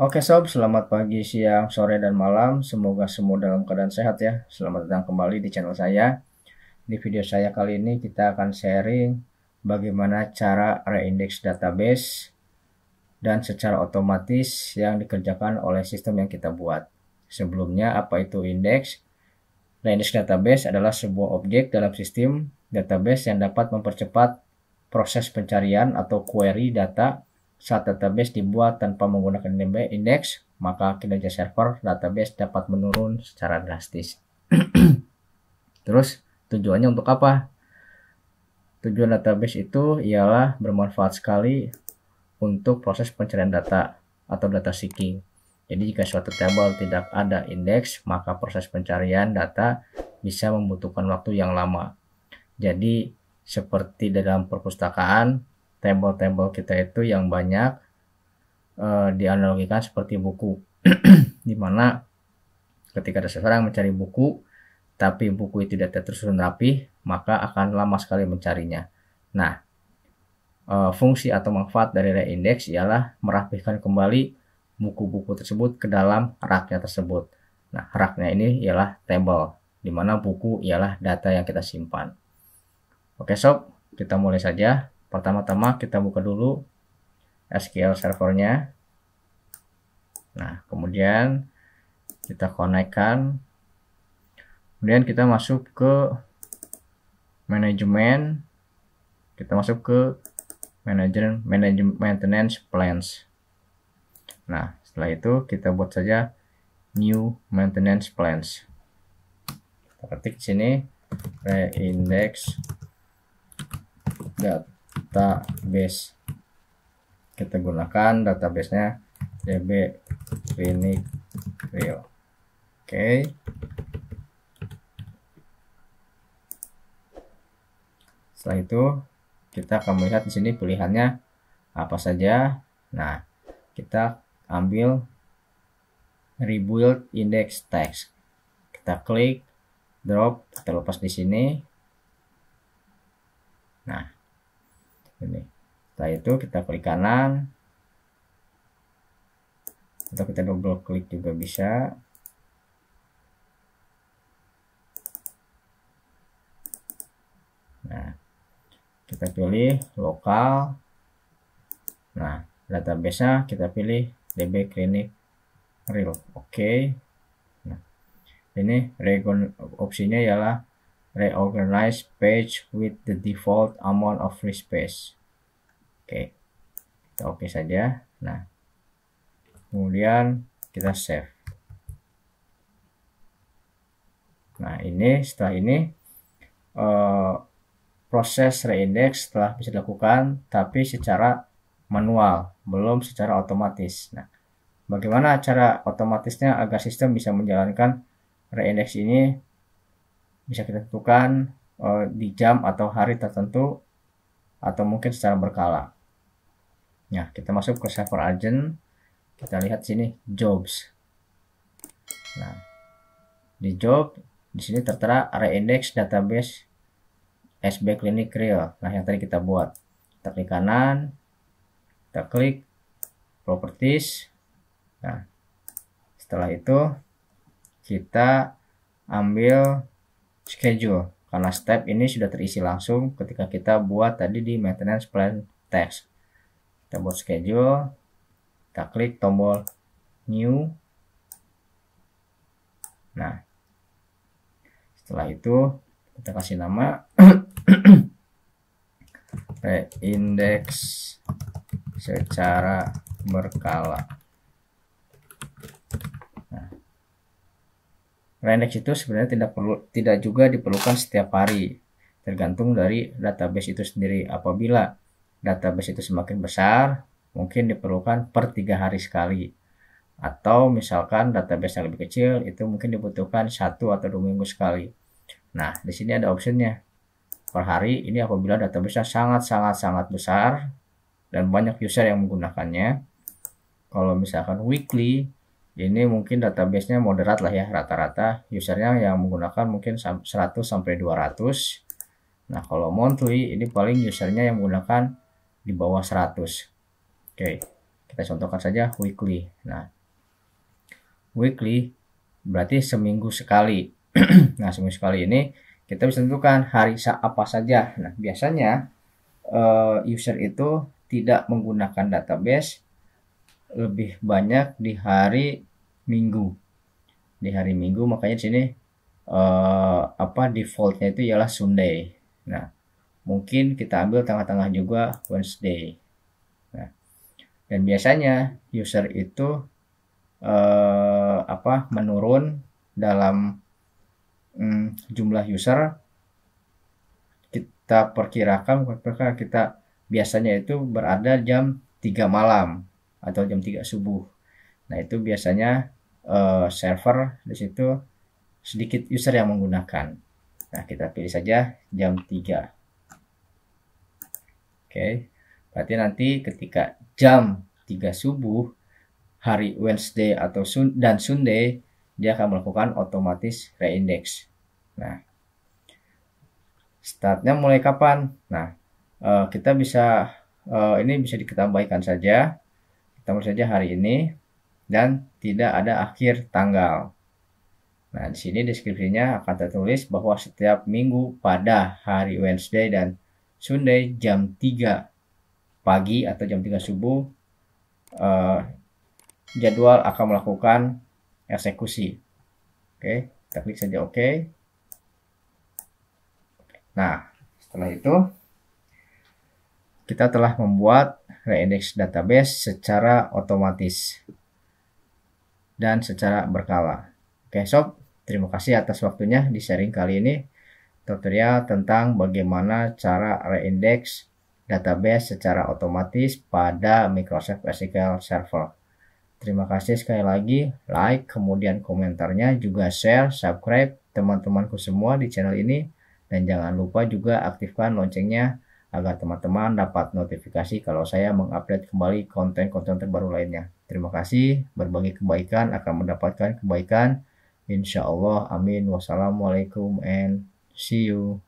Oke sob, selamat pagi, siang, sore, dan malam. Semoga semua dalam keadaan sehat ya. Selamat datang kembali di channel saya. Di video saya kali ini kita akan sharing bagaimana cara reindex database dan secara otomatis yang dikerjakan oleh sistem yang kita buat. Sebelumnya, apa itu indeks? Reindex database adalah sebuah objek dalam sistem database yang dapat mempercepat proses pencarian atau query data. Saat database dibuat tanpa menggunakan DB indeks, maka kinerja server database dapat menurun secara drastis. Terus, tujuannya untuk apa? Tujuan database itu ialah bermanfaat sekali untuk proses pencarian data atau data seeking. Jadi, jika suatu tabel tidak ada indeks, maka proses pencarian data bisa membutuhkan waktu yang lama. Jadi, seperti dalam perpustakaan, tabel-tabel kita itu yang banyak dianalogikan seperti buku, dimana ketika ada seseorang mencari buku tapi buku itu tidak tersusun rapi, maka akan lama sekali mencarinya. Nah, fungsi atau manfaat dari reindeks ialah merapihkan kembali buku-buku tersebut ke dalam raknya tersebut. Nah, raknya ini ialah tabel, dimana buku ialah data yang kita simpan. Oke sob, kita mulai saja. Pertama-tama kita buka dulu SQL servernya. Nah, kemudian kita konekkan. Kemudian kita masuk ke manajemen. Kita masuk ke maintenance plans. Nah, setelah itu kita buat saja new maintenance plans. Kita ketik di sini reindex database. Kita gunakan databasenya DB Klinik Real. Oke. Setelah itu kita akan melihat di sini pilihannya apa saja. Nah, kita ambil rebuild index text. Kita klik, drop, kita lepas di sini. Nah, ini. Setelah itu kita klik kanan, atau kita double klik juga bisa. Nah, kita pilih lokal. Nah, database-nya kita pilih DB Klinik Real. Oke. Nah, ini opsinya ialah reorganize page with the default amount of free space. Oke, kita oke saja. Nah, kemudian kita save. Nah, ini setelah ini proses reindex telah bisa dilakukan, tapi secara manual, belum secara otomatis. Nah, bagaimana cara otomatisnya agar sistem bisa menjalankan reindex ini? Bisa kita tentukan di jam atau hari tertentu, atau mungkin secara berkala. Nah, kita masuk ke server agent. Kita lihat sini jobs. Nah, di job di sini tertera reindex database DB Klinik Real. Nah, yang tadi kita buat. Kita klik kanan, kita klik properties. Nah, setelah itu kita ambil schedule, karena step ini sudah terisi langsung ketika kita buat tadi di maintenance plan text. Kita buat schedule, kita klik tombol new. Nah, setelah itu kita kasih nama reindex secara berkala. Reindex itu sebenarnya tidak juga diperlukan setiap hari, tergantung dari database itu sendiri. Apabila database itu semakin besar, mungkin diperlukan per 3 hari sekali. Atau misalkan database yang lebih kecil, itu mungkin dibutuhkan 1 atau 2 minggu sekali. Nah, di sini ada optionnya. Per hari ini apabila database-nya sangat besar dan banyak user yang menggunakannya. Kalau misalkan weekly, ini mungkin databasenya moderat lah ya, rata-rata usernya yang menggunakan mungkin 100 sampai 200. Nah, kalau monthly ini paling usernya yang menggunakan di bawah 100. Oke, Kita contohkan saja weekly. Nah, weekly berarti seminggu sekali. Nah, seminggu sekali ini kita bisa tentukan hari apa saja. Nah, biasanya user itu tidak menggunakan database lebih banyak di hari Minggu. Di hari Minggu, makanya di sini defaultnya itu ialah Sunday. Nah, mungkin kita ambil tengah-tengah juga Wednesday. Nah, dan biasanya user itu menurun dalam jumlah user. Kita perkirakan kita biasanya itu berada jam 3 malam atau jam 3 subuh. Nah, itu biasanya server di situ sedikit user yang menggunakan. Nah, kita pilih saja jam 3. Oke, berarti nanti ketika jam 3 subuh hari Wednesday atau Sunday, dia akan melakukan otomatis reindex. Nah, startnya mulai kapan? Nah, kita bisa ini bisa ditambahkan saja. Kita mulai saja hari ini dan tidak ada akhir tanggal. Nah, di sini deskripsinya akan tertulis bahwa setiap minggu pada hari Wednesday dan Sunday jam 3 pagi atau jam 3 subuh jadwal akan melakukan eksekusi. Oke, kita klik saja oke. Nah, setelah itu kita telah membuat reindex database secara otomatis dan secara berkala. Oke sob, terima kasih atas waktunya di sharing kali ini. Tutorial tentang bagaimana cara reindex database secara otomatis pada Microsoft SQL Server. Terima kasih sekali lagi, like, kemudian komentarnya, juga share, subscribe teman-temanku semua di channel ini. Dan jangan lupa juga aktifkan loncengnya agar teman-teman dapat notifikasi kalau saya mengupdate kembali konten-konten terbaru lainnya. Terima kasih, berbagi kebaikan akan mendapatkan kebaikan. Insya Allah, amin. Wassalamualaikum and see you.